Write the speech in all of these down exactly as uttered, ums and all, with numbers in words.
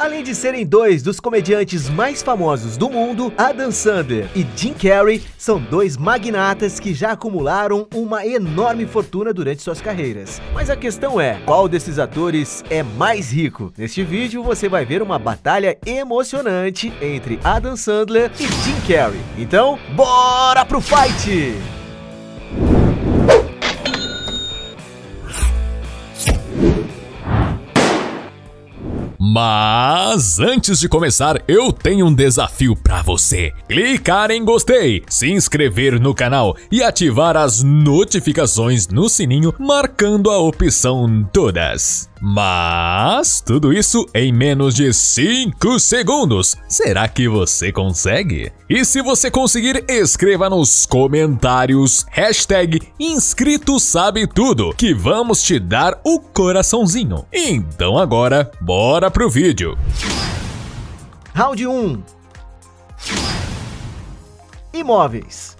Além de serem dois dos comediantes mais famosos do mundo, Adam Sandler e Jim Carrey são dois magnatas que já acumularam uma enorme fortuna durante suas carreiras. Mas a questão é, qual desses atores é mais rico? Neste vídeo você vai ver uma batalha emocionante entre Adam Sandler e Jim Carrey. Então, bora pro fight! Mas antes de começar, eu tenho um desafio pra você. Clicar em gostei, se inscrever no canal e ativar as notificações no sininho, marcando a opção todas. Mas tudo isso em menos de cinco segundos. Será que você consegue? E se você conseguir, escreva nos comentários hashtag inscrito sabe tudo, que vamos te dar o coraçãozinho. Então agora, bora pro vídeo. Round um. Imóveis.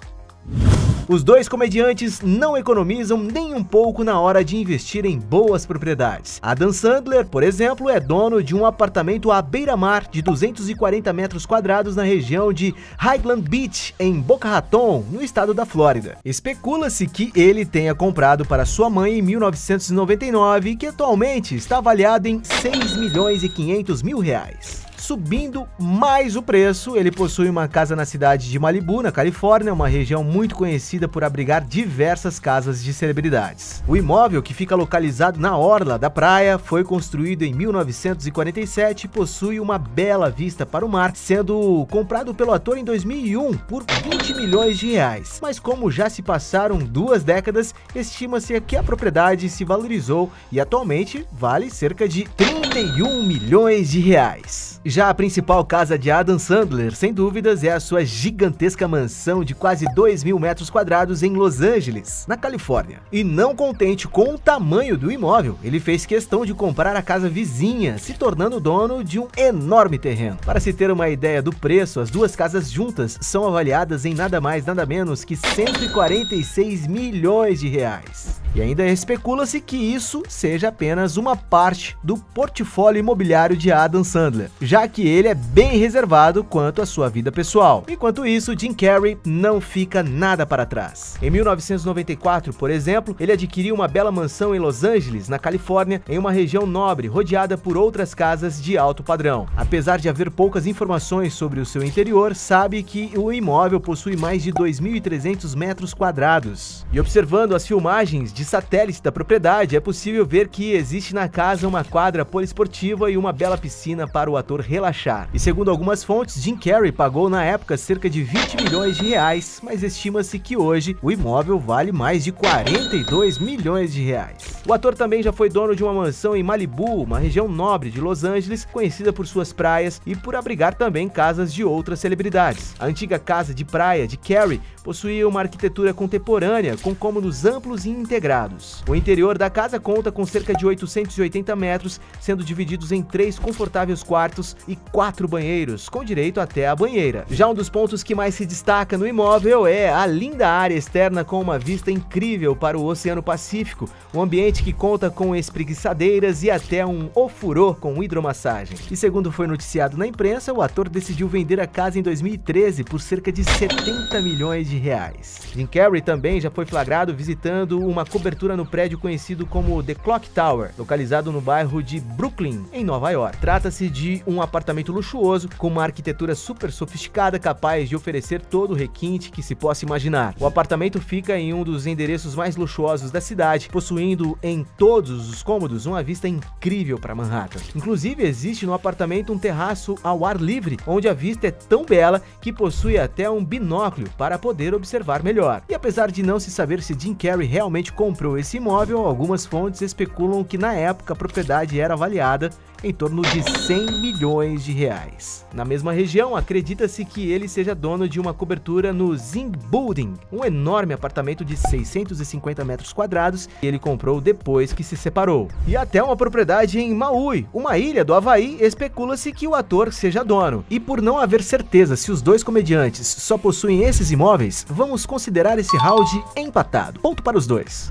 Os dois comediantes não economizam nem um pouco na hora de investir em boas propriedades. Adam Sandler, por exemplo, é dono de um apartamento à beira-mar de duzentos e quarenta metros quadrados na região de Highland Beach, em Boca Raton, no estado da Flórida. Especula-se que ele tenha comprado para sua mãe em mil novecentos e noventa e nove, que atualmente está avaliado em seis milhões e quinhentos mil reais. Subindo mais o preço, ele possui uma casa na cidade de Malibu, na Califórnia, uma região muito conhecida por abrigar diversas casas de celebridades. O imóvel, que fica localizado na orla da praia, foi construído em mil novecentos e quarenta e sete e possui uma bela vista para o mar, sendo comprado pelo ator em dois mil e um por vinte milhões de reais. Mas como já se passaram duas décadas, estima-se que a propriedade se valorizou e atualmente vale cerca de trinta e um milhões de reais. Já a principal casa de Adam Sandler, sem dúvidas, é a sua gigantesca mansão de quase dois mil metros quadrados em Los Angeles, na Califórnia. E não contente com o tamanho do imóvel, ele fez questão de comprar a casa vizinha, se tornando dono de um enorme terreno. Para se ter uma ideia do preço, as duas casas juntas são avaliadas em nada mais nada menos que cento e quarenta e seis milhões de reais. E ainda especula-se que isso seja apenas uma parte do portfólio imobiliário de Adam Sandler, já que ele é bem reservado quanto à sua vida pessoal. Enquanto isso, Jim Carrey não fica nada para trás. Em mil novecentos e noventa e quatro, por exemplo, ele adquiriu uma bela mansão em Los Angeles, na Califórnia, em uma região nobre, rodeada por outras casas de alto padrão. Apesar de haver poucas informações sobre o seu interior, sabe que o imóvel possui mais de dois mil e trezentos metros quadrados. E observando as filmagens de satélite da propriedade, é possível ver que existe na casa uma quadra poliesportiva e uma bela piscina para o ator relaxar. E segundo algumas fontes, Jim Carrey pagou na época cerca de vinte milhões de reais, mas estima-se que hoje o imóvel vale mais de quarenta e dois milhões de reais. O ator também já foi dono de uma mansão em Malibu, uma região nobre de Los Angeles, conhecida por suas praias e por abrigar também casas de outras celebridades. A antiga casa de praia de Carrey possuía uma arquitetura contemporânea, com cômodos amplos e integrados. O interior da casa conta com cerca de oitocentos e oitenta metros, sendo divididos em três confortáveis quartos e quatro banheiros, com direito até a banheira. Já um dos pontos que mais se destaca no imóvel é a linda área externa com uma vista incrível para o Oceano Pacífico, um ambiente que conta com espreguiçadeiras e até um ofurô com hidromassagem. E segundo foi noticiado na imprensa, o ator decidiu vender a casa em dois mil e treze por cerca de setenta milhões de reais. Jim Carrey também já foi flagrado visitando uma cobertura no prédio conhecido como The Clock Tower, localizado no bairro de Brooklyn, em Nova York. Trata-se de um Um apartamento luxuoso, com uma arquitetura super sofisticada, capaz de oferecer todo o requinte que se possa imaginar. O apartamento fica em um dos endereços mais luxuosos da cidade, possuindo em todos os cômodos uma vista incrível para Manhattan. Inclusive, existe no apartamento um terraço ao ar livre, onde a vista é tão bela que possui até um binóculo para poder observar melhor. E apesar de não se saber se Jim Carrey realmente comprou esse imóvel, algumas fontes especulam que na época a propriedade era avaliada em torno de cem milhões de reais. Na mesma região, acredita-se que ele seja dono de uma cobertura no Zing Building, um enorme apartamento de seiscentos e cinquenta metros quadrados que ele comprou depois que se separou. E até uma propriedade em Maui, uma ilha do Havaí, especula-se que o ator seja dono. E por não haver certeza se os dois comediantes só possuem esses imóveis, vamos considerar esse round empatado. Ponto para os dois.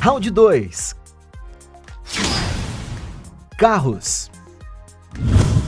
Round dois. Carros.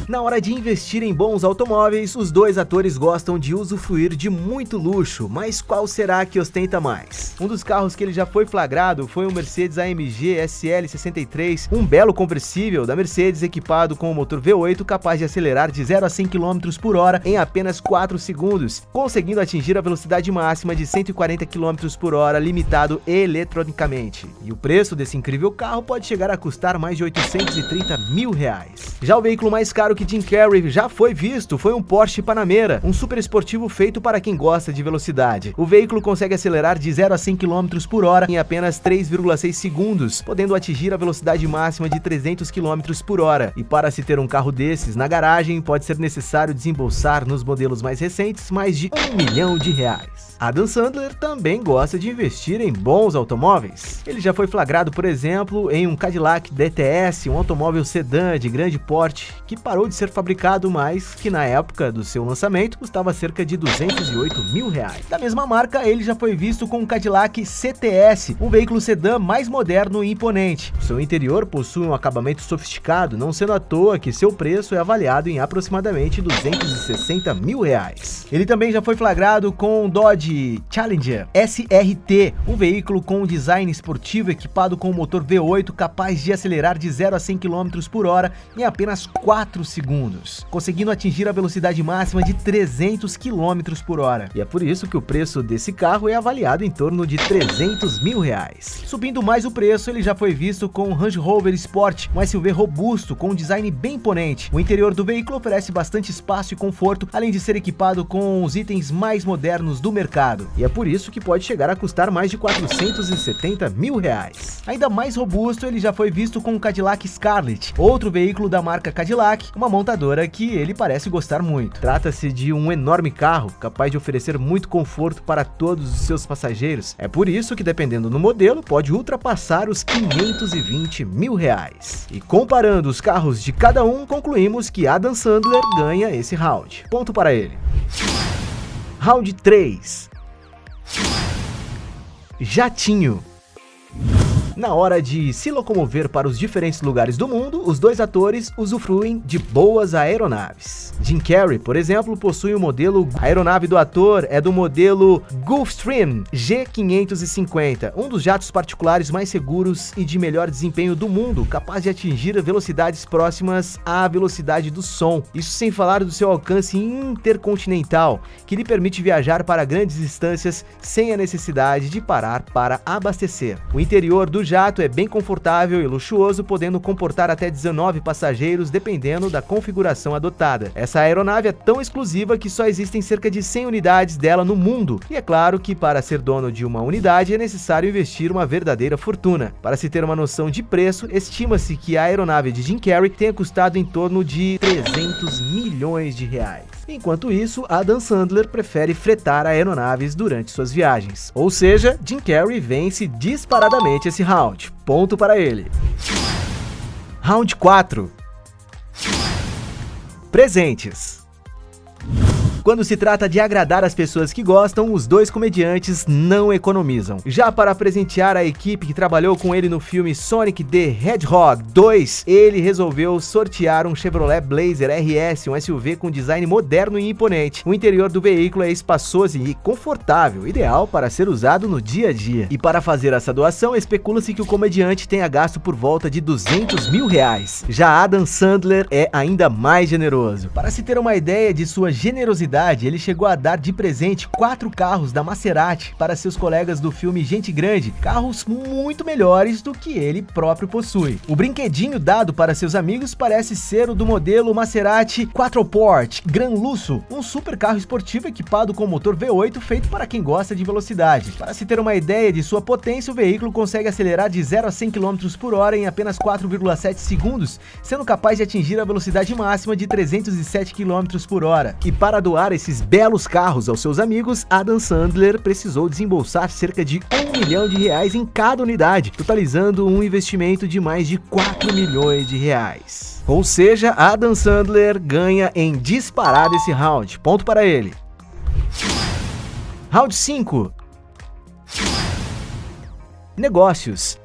Na hora de investir em bons automóveis, os dois atores gostam de usufruir de muito luxo, mas qual será que ostenta mais? Um dos carros que ele já foi flagrado foi um Mercedes A M G S L sessenta e três, um belo conversível da Mercedes equipado com um motor V oito capaz de acelerar de zero a cem quilômetros por hora em apenas quatro segundos, conseguindo atingir a velocidade máxima de cento e quarenta quilômetros por hora, limitado eletronicamente. E o preço desse incrível carro pode chegar a custar mais de oitocentos e trinta mil reais. Já o veículo mais caro que Jim Carrey já foi visto foi um Porsche Panamera, um super esportivo feito para quem gosta de velocidade. O veículo consegue acelerar de zero a cem quilômetros por hora em apenas três vírgula seis segundos, podendo atingir a velocidade máxima de trezentos quilômetros por hora. E para se ter um carro desses na garagem, pode ser necessário desembolsar nos modelos mais recentes mais de um milhão de reais. Adam Sandler também gosta de investir em bons automóveis. Ele já foi flagrado, por exemplo, em um Cadillac D T S, um automóvel sedã de grande porte, que parou de ser fabricado, mas que na época do seu lançamento custava cerca de duzentos e oito mil reais. Da mesma marca, ele já foi visto com um Cadillac C T S, um veículo sedã mais moderno e imponente. Seu interior possui um acabamento sofisticado, não sendo à toa que seu preço é avaliado em aproximadamente duzentos e sessenta mil reais. Ele também já foi flagrado com um Dodge Challenger S R T, um veículo com um design esportivo equipado com um motor V oito capaz de acelerar de zero a cem quilômetros por hora em apenas quatro segundos, conseguindo atingir a velocidade máxima de trezentos quilômetros por hora. E é por isso que o preço desse carro é avaliado em torno de trezentos mil reais. Subindo mais o preço, ele já foi visto com um Range Rover Sport, um S U V robusto com um design bem imponente. O interior do veículo oferece bastante espaço e conforto, além de ser equipado com os itens mais modernos do mercado. E é por isso que pode chegar a custar mais de quatrocentos e setenta mil reais. Ainda mais robusto, ele já foi visto com um Cadillac Escalade, outro veículo da marca Cadillac, uma montadora que ele parece gostar muito. Trata-se de um enorme carro, capaz de oferecer muito conforto para todos os seus passageiros. É por isso que, dependendo do modelo, pode ultrapassar os quinhentos e vinte mil reais. E comparando os carros de cada um, concluímos que Adam Sandler ganha esse round. Ponto para ele. Round três. Jatinho. Na hora de se locomover para os diferentes lugares do mundo, os dois atores usufruem de boas aeronaves. Jim Carrey, por exemplo, possui o modelo... A aeronave do ator é do modelo Gulfstream G quinhentos e cinquenta, um dos jatos particulares mais seguros e de melhor desempenho do mundo, capaz de atingir velocidades próximas à velocidade do som. Isso sem falar do seu alcance intercontinental, que lhe permite viajar para grandes distâncias sem a necessidade de parar para abastecer. O interior do O jato é bem confortável e luxuoso, podendo comportar até dezenove passageiros, dependendo da configuração adotada. Essa aeronave é tão exclusiva que só existem cerca de cem unidades dela no mundo. E é claro que para ser dono de uma unidade é necessário investir uma verdadeira fortuna. Para se ter uma noção de preço, estima-se que a aeronave de Jim Carrey tenha custado em torno de trezentos milhões de reais. Enquanto isso, Adam Sandler prefere fretar aeronaves durante suas viagens. Ou seja, Jim Carrey vence disparadamente esse round. Ponto para ele. Round quatro. Presentes. Quando se trata de agradar as pessoas que gostam, os dois comediantes não economizam. Já para presentear a equipe que trabalhou com ele no filme Sonic the Hedgehog dois, ele resolveu sortear um Chevrolet Blazer R S, um S U V com design moderno e imponente. O interior do veículo é espaçoso e confortável, ideal para ser usado no dia a dia. E para fazer essa doação, especula-se que o comediante tenha gasto por volta de duzentos mil reais. Já Adam Sandler é ainda mais generoso. Para se ter uma ideia de sua generosidade, ele chegou a dar de presente quatro carros da Maserati para seus colegas do filme Gente Grande, carros muito melhores do que ele próprio possui. O brinquedinho dado para seus amigos parece ser o do modelo Maserati Quattroporte Gran Lusso, um super carro esportivo equipado com motor V oito feito para quem gosta de velocidade. Para se ter uma ideia de sua potência, o veículo consegue acelerar de zero a cem quilômetros por hora em apenas quatro vírgula sete segundos, sendo capaz de atingir a velocidade máxima de trezentos e sete quilômetros por hora. E para doar esses belos carros aos seus amigos, Adam Sandler precisou desembolsar cerca de um milhão de reais em cada unidade, totalizando um investimento de mais de quatro milhões de reais. Ou seja, Adam Sandler ganha em disparada esse round. Ponto para ele. Round cinco. Negócios.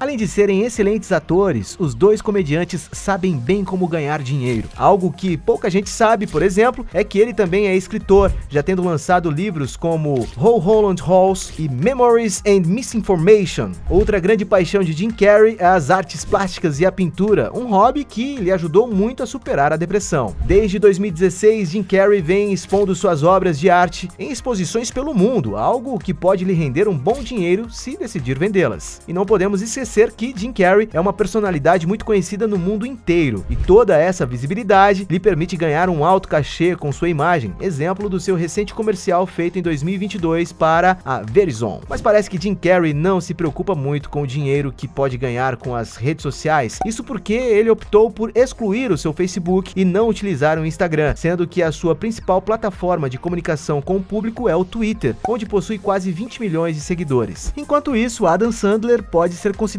Além de serem excelentes atores, os dois comediantes sabem bem como ganhar dinheiro. Algo que pouca gente sabe, por exemplo, é que ele também é escritor, já tendo lançado livros como Ho Holland Halls e Memories and Misinformation. Outra grande paixão de Jim Carrey é as artes plásticas e a pintura, um hobby que lhe ajudou muito a superar a depressão. Desde dois mil e dezesseis, Jim Carrey vem expondo suas obras de arte em exposições pelo mundo, algo que pode lhe render um bom dinheiro se decidir vendê-las. E não podemos esquecer que Jim Carrey é uma personalidade muito conhecida no mundo inteiro, e toda essa visibilidade lhe permite ganhar um alto cachê com sua imagem, exemplo do seu recente comercial feito em dois mil e vinte e dois para a Verizon. Mas parece que Jim Carrey não se preocupa muito com o dinheiro que pode ganhar com as redes sociais, isso porque ele optou por excluir o seu Facebook e não utilizar o Instagram, sendo que a sua principal plataforma de comunicação com o público é o Twitter, onde possui quase vinte milhões de seguidores. Enquanto isso, Adam Sandler pode ser considerado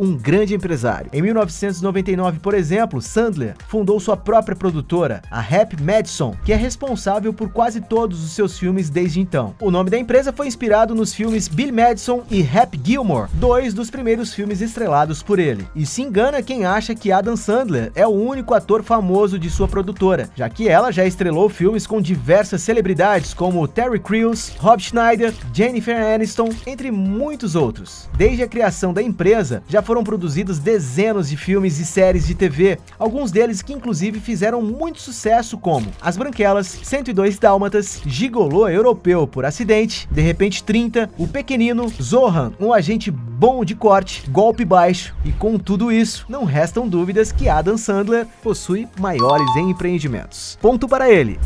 um grande empresário. Em mil novecentos e noventa e nove, por exemplo, Sandler fundou sua própria produtora, a Happy Madison, que é responsável por quase todos os seus filmes desde então. O nome da empresa foi inspirado nos filmes Bill Madison e Happy Gilmore, dois dos primeiros filmes estrelados por ele. E se engana quem acha que Adam Sandler é o único ator famoso de sua produtora, já que ela já estrelou filmes com diversas celebridades como Terry Crews, Rob Schneider, Jennifer Aniston, entre muitos outros. Desde a criação da empresa, já foram produzidos dezenas de filmes e séries de T V, alguns deles que inclusive fizeram muito sucesso como As Branquelas, cento e dois Dálmatas, Gigolô Europeu por Acidente, De Repente trinta, O Pequenino, Zohan, Um Agente Bom de Corte, Golpe Baixo. E com tudo isso, não restam dúvidas que Adam Sandler possui maiores em empreendimentos. Ponto para ele.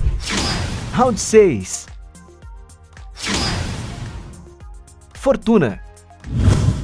Round seis. Fortuna.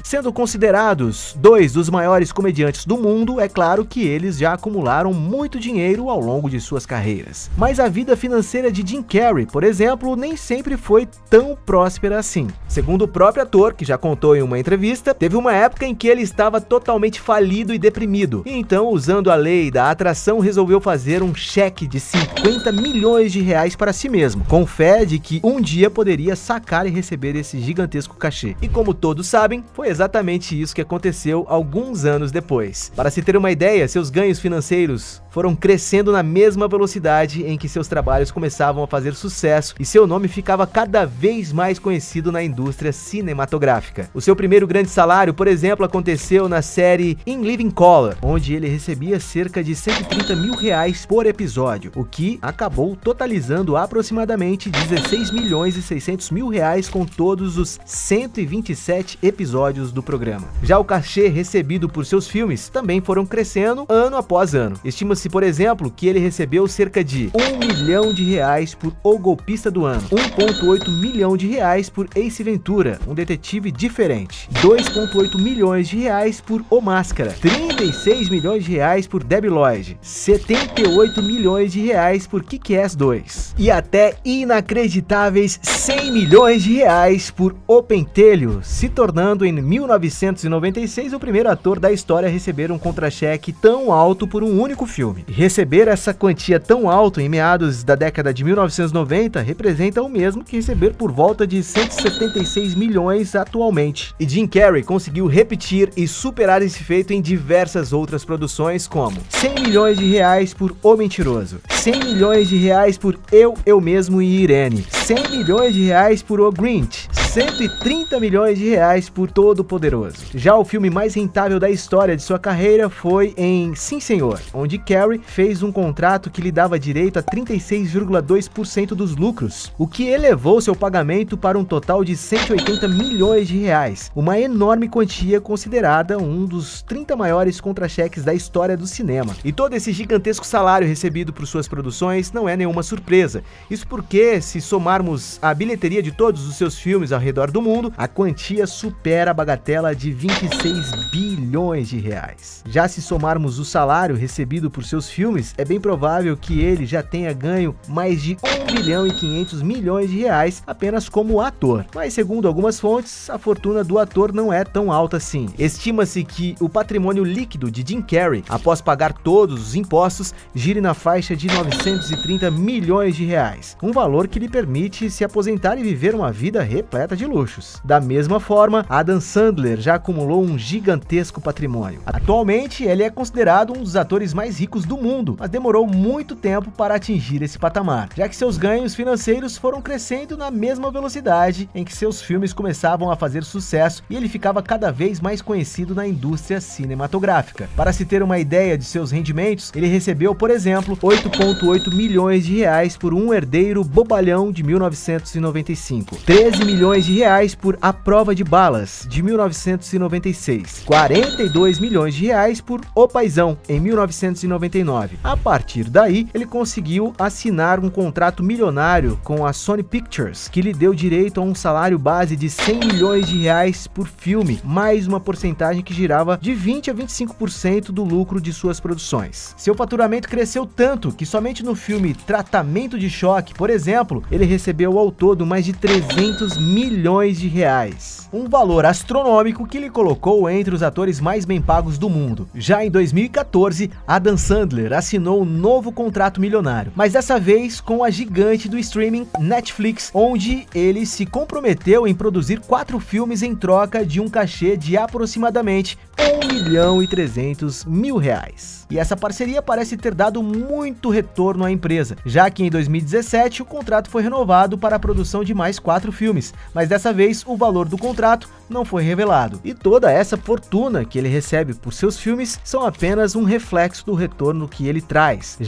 Sendo considerados dois dos maiores comediantes do mundo, é claro que eles já acumularam muito dinheiro ao longo de suas carreiras. Mas a vida financeira de Jim Carrey, por exemplo, nem sempre foi tão próspera assim. Segundo o próprio ator, que já contou em uma entrevista, teve uma época em que ele estava totalmente falido e deprimido. E então, usando a lei da atração, resolveu fazer um cheque de cinquenta milhões de reais para si mesmo, com fé de que um dia poderia sacar e receber esse gigantesco cachê. E como todos sabem, foi exatamente Exatamente isso que aconteceu alguns anos depois. Para se ter uma ideia, seus ganhos financeiros foram crescendo na mesma velocidade em que seus trabalhos começavam a fazer sucesso e seu nome ficava cada vez mais conhecido na indústria cinematográfica. O seu primeiro grande salário, por exemplo, aconteceu na série In Living Color, onde ele recebia cerca de cento e trinta mil reais por episódio, o que acabou totalizando aproximadamente dezesseis milhões e seiscentos mil reais com todos os cento e vinte e sete episódios do programa. Já o cachê recebido por seus filmes também foram crescendo ano após ano. Estima-se, por exemplo, que ele recebeu cerca de um milhão de reais por O Golpista do Ano, um vírgula oito milhão de reais por Ace Ventura, Um Detetive Diferente, dois vírgula oito milhões de reais por O Máscara, trinta e seis milhões de reais por Debi Lloyd, setenta e oito milhões de reais por Kick-Ass dois e até inacreditáveis cem milhões de reais por O Pentelho, se tornando em mil novecentos e noventa e seis, o primeiro ator da história a receber um contra-cheque tão alto por um único filme. Receber essa quantia tão alta em meados da década de mil novecentos e noventa representa o mesmo que receber por volta de cento e setenta e seis milhões atualmente. E Jim Carrey conseguiu repetir e superar esse feito em diversas outras produções como cem milhões de reais por O Mentiroso, cem milhões de reais por Eu, Eu Mesmo e Irene, cem milhões de reais por O Grinch, cento e trinta milhões de reais por Todo Poderoso. Já o filme mais rentável da história de sua carreira foi em Sim Senhor, onde Carrey fez um contrato que lhe dava direito a trinta e seis vírgula dois por cento dos lucros, o que elevou seu pagamento para um total de cento e oitenta milhões de reais, uma enorme quantia considerada um dos trinta maiores contra-cheques da história do cinema. E todo esse gigantesco salário recebido por suas produções não é nenhuma surpresa, isso porque se somarmos a bilheteria de todos os seus filmes ao redor do mundo, a quantia supera a bagatela de vinte e seis bilhões de reais. Já se somarmos o salário recebido por seus filmes, é bem provável que ele já tenha ganho mais de um bilhão e quinhentos milhões de reais apenas como ator. Mas segundo algumas fontes, a fortuna do ator não é tão alta assim. Estima-se que o patrimônio líquido de Jim Carrey, após pagar todos os impostos, gire na faixa de novecentos e trinta milhões de reais, um valor que lhe permite se aposentar e viver uma vida repleta repleta de luxos. Da mesma forma, Adam Sandler já acumulou um gigantesco patrimônio. Atualmente, ele é considerado um dos atores mais ricos do mundo, mas demorou muito tempo para atingir esse patamar, já que seus ganhos financeiros foram crescendo na mesma velocidade em que seus filmes começavam a fazer sucesso e ele ficava cada vez mais conhecido na indústria cinematográfica. Para se ter uma ideia de seus rendimentos, ele recebeu, por exemplo, oito vírgula oito milhões de reais por Um Herdeiro Bobalhão, de mil novecentos e noventa e cinco, treze milhões de reais por A Prova de Balas, de mil novecentos e noventa e seis, quarenta e dois milhões de reais por O Paizão, em mil novecentos e noventa e nove. A partir daí, ele conseguiu assinar um contrato milionário com a Sony Pictures, que lhe deu direito a um salário base de cem milhões de reais por filme, mais uma porcentagem que girava de vinte a vinte e cinco por cento do lucro de suas produções. Seu faturamento cresceu tanto que somente no filme Tratamento de Choque, por exemplo, ele recebeu ao todo mais de trezentos milhões de reais. Um valor astronômico que lhe colocou entre os atores mais bem pagos do mundo. Já em dois mil e quatorze, Adam Sandler assinou um novo contrato milionário, mas dessa vez com a gigante do streaming Netflix, onde ele se comprometeu em produzir quatro filmes em troca de um cachê de aproximadamente um milhão e trezentos mil reais. E essa parceria parece ter dado muito retorno à empresa, já que em dois mil e dezessete o contrato foi renovado para a produção de mais quatro filmes, mas dessa vez o valor do contrato não foi revelado. E toda essa fortuna que ele recebe por seus filmes são apenas um reflexo do retorno que ele traz,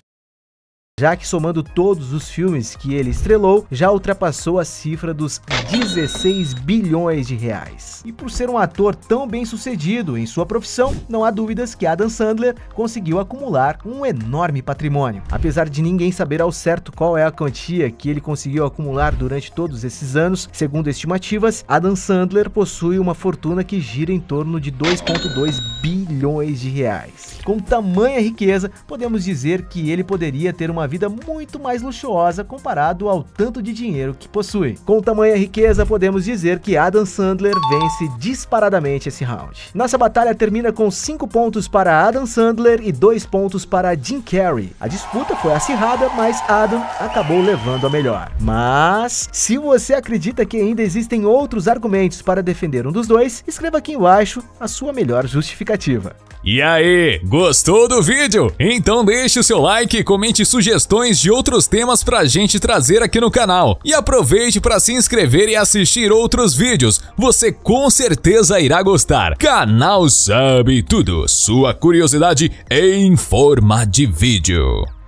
já que somando todos os filmes que ele estrelou, já ultrapassou a cifra dos dezesseis bilhões de reais. E por ser um ator tão bem sucedido em sua profissão, não há dúvidas que Adam Sandler conseguiu acumular um enorme patrimônio. Apesar de ninguém saber ao certo qual é a quantia que ele conseguiu acumular durante todos esses anos, segundo estimativas, Adam Sandler possui uma fortuna que gira em torno de dois vírgula dois bilhões de reais. Com tamanha riqueza, podemos dizer que ele poderia ter uma vida muito mais luxuosa comparado ao tanto de dinheiro que possui. Com tamanha riqueza, podemos dizer que Adam Sandler vence disparadamente esse round. Nossa batalha termina com cinco pontos para Adam Sandler e dois pontos para Jim Carrey. A disputa foi acirrada, mas Adam acabou levando a melhor. Mas, se você acredita que ainda existem outros argumentos para defender um dos dois, escreva aqui embaixo a sua melhor justificativa. E aí, gostou do vídeo? Então deixe o seu like e comente sugestões de outros temas pra gente trazer aqui no canal. E aproveite para se inscrever e assistir outros vídeos, você com certeza irá gostar. Canal Sabe Tudo, sua curiosidade em forma de vídeo.